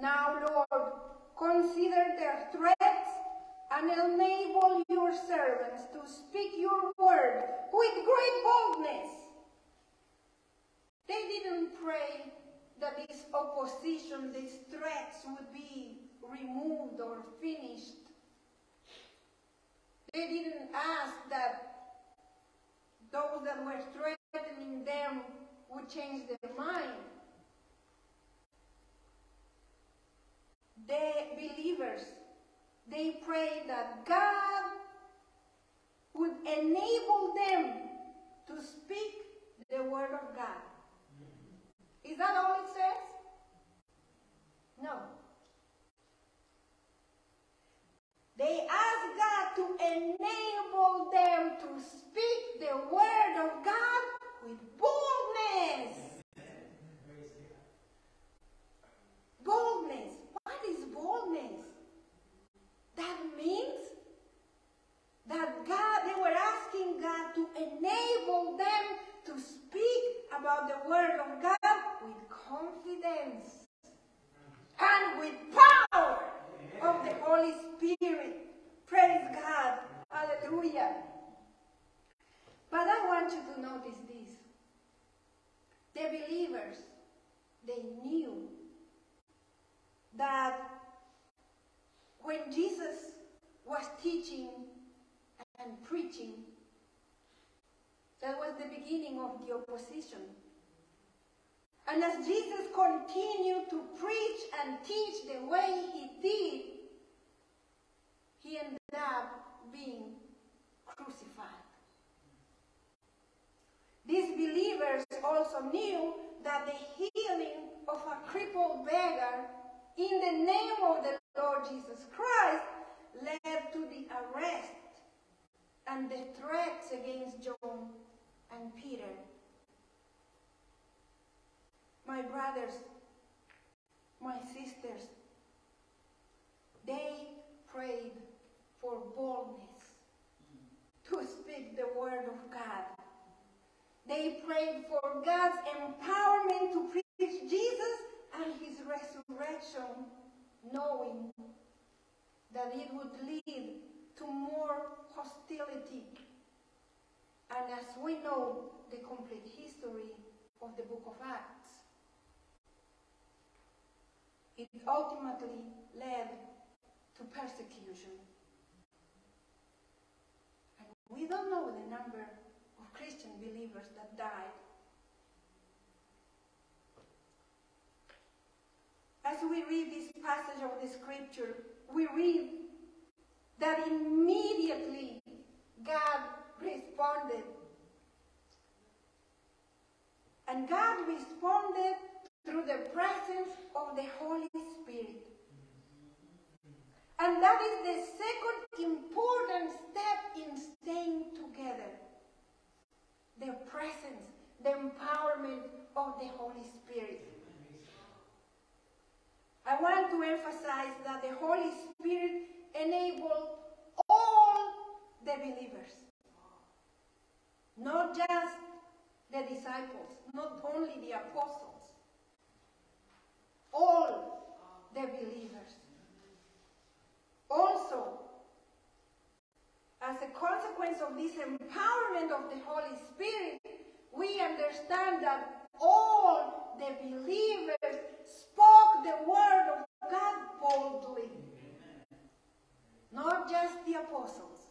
Now, Lord, consider their threats and enable your servants to speak your word with great boldness. They didn't pray that this opposition, these threats would be removed or finished. They didn't ask that those that were threatening them would change their mind. The believers, they prayed that God would enable them to speak the word of God. Is that all it says? No. They asked God to enable them to speak the word of God with boldness. Boldness. What is boldness? That means that they were asking God to enable them to speak about the word of God with confidence and with power of the Holy Spirit. Praise God. Hallelujah. But I want you to notice this. The believers, they knew that when Jesus was teaching and preaching, that was the beginning of the opposition. And as Jesus continued to preach and teach the way he did, he ended up being crucified. These believers also knew that the healing of a crippled beggar in the name of the Lord Jesus Christ led to the arrest and the threats against John and Peter. My brothers, my sisters, they prayed for boldness to speak the word of God. They prayed for God's empowerment to preach Jesus and his resurrection, knowing that it would lead to more hostility. And as we know the complete history of the book of Acts, it ultimately led to persecution. And we don't know the number of Christian believers that died. As we read this passage of the scripture, we read that immediately God responded. And God responded through the presence of the Holy Spirit. And that is the second important step in staying together. The presence, the empowerment of the Holy Spirit. I want to emphasize that the Holy Spirit enabled all the believers. Not just the disciples, not only the apostles. All the believers. Also, as a consequence of this empowerment of the Holy Spirit, we understand that all the believers spoke the word of God boldly. Not just the apostles.